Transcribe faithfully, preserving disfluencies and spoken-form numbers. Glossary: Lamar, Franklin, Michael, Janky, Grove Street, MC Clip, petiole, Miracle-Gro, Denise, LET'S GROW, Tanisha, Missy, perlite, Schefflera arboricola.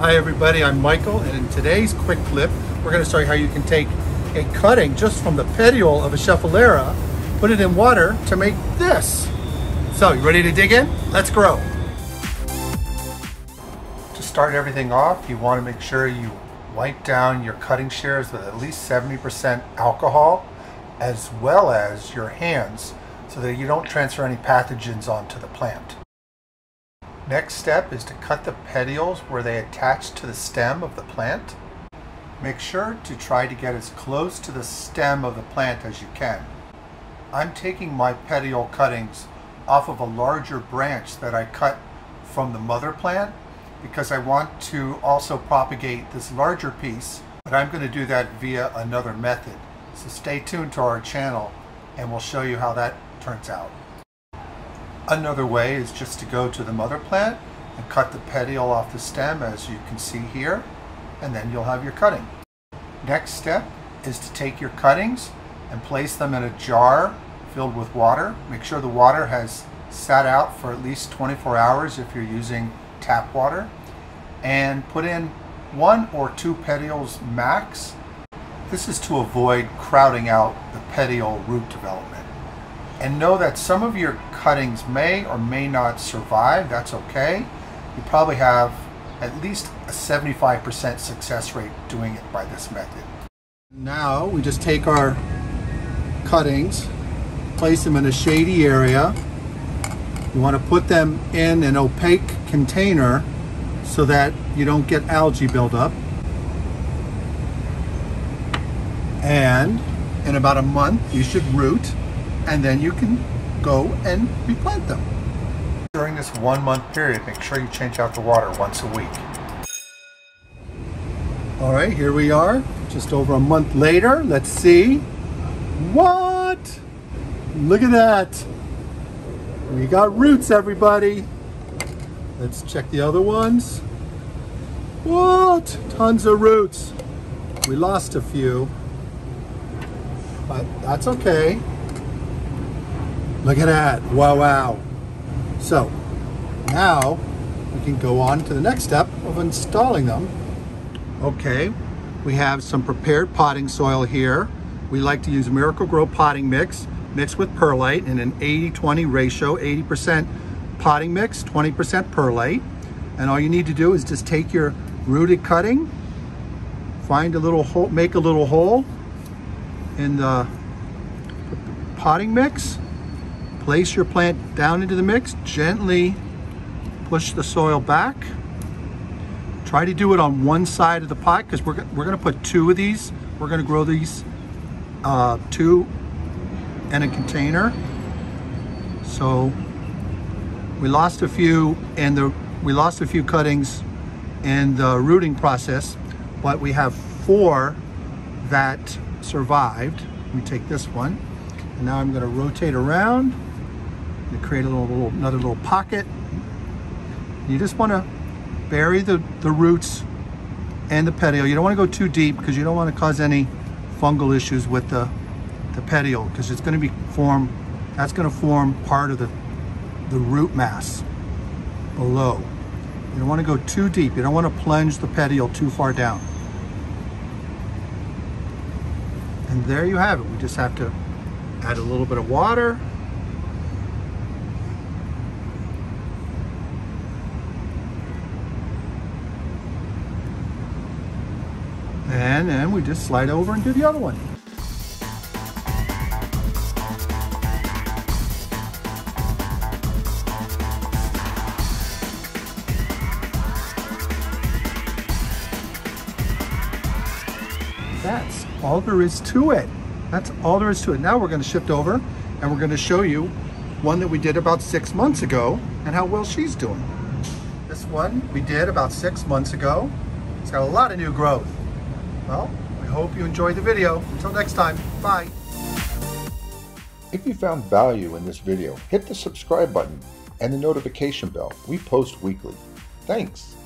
Hi everybody, I'm Michael, and in today's quick clip we're going to show you how you can take a cutting just from the petiole of a Schefflera, put it in water to make this. So you ready to dig in? Let's grow. To start everything off, you want to make sure you wipe down your cutting shears with at least seventy percent alcohol, as well as your hands, so that you don't transfer any pathogens onto the plant. Next step is to cut the petioles where they attach to the stem of the plant. Make sure to try to get as close to the stem of the plant as you can. I'm taking my petiole cuttings off of a larger branch that I cut from the mother plant because I want to also propagate this larger piece, but I'm going to do that via another method. So stay tuned to our channel and we'll show you how that turns out. Another way is just to go to the mother plant and cut the petiole off the stem, as you can see here, and then you'll have your cutting. Next step is to take your cuttings and place them in a jar filled with water. Make sure the water has sat out for at least twenty-four hours if you're using tap water, and put in one or two petioles max. This is to avoid crowding out the petiole root development. And know that some of your cuttings may or may not survive. That's okay. You probably have at least a seventy-five percent success rate doing it by this method. Now we just take our cuttings, place them in a shady area. You want to put them in an opaque container so that you don't get algae buildup. And in about a month you should root, and then you can go and replant them. During this one month period, make sure you change out the water once a week. All right, here we are, just over a month later. Let's see. What? Look at that. We got roots, everybody. Let's check the other ones. What? Tons of roots. We lost a few, but that's okay. Look at that, wow, wow. So now we can go on to the next step of installing them. Okay, we have some prepared potting soil here. We like to use Miracle-Gro potting mix mixed with perlite in an eighty twenty ratio, eighty percent potting mix, twenty percent perlite. And all you need to do is just take your rooted cutting, find a little hole, make a little hole in the potting mix, place your plant down into the mix, gently push the soil back. Try to do it on one side of the pot, because we're, we're going to put two of these. We're going to grow these uh, two in a container. So we lost a few, and the we lost a few cuttings in the rooting process, but we have four that survived. We take this one, and now I'm going to rotate around. You create a little, little, another little pocket. You just want to bury the, the roots and the petiole. You don't want to go too deep because you don't want to cause any fungal issues with the, the petiole, because it's going to be form, that's going to form part of the, the root mass below. You don't want to go too deep. You don't want to plunge the petiole too far down. And there you have it. We just have to add a little bit of water. And then we just slide over and do the other one. That's all there is to it. That's all there is to it. Now we're going to shift over and we're going to show you one that we did about six months ago and how well she's doing. This one we did about six months ago. It's got a lot of new growth. Well, we hope you enjoyed the video. Until next time, bye. If you found value in this video, hit the subscribe button and the notification bell. We post weekly. Thanks.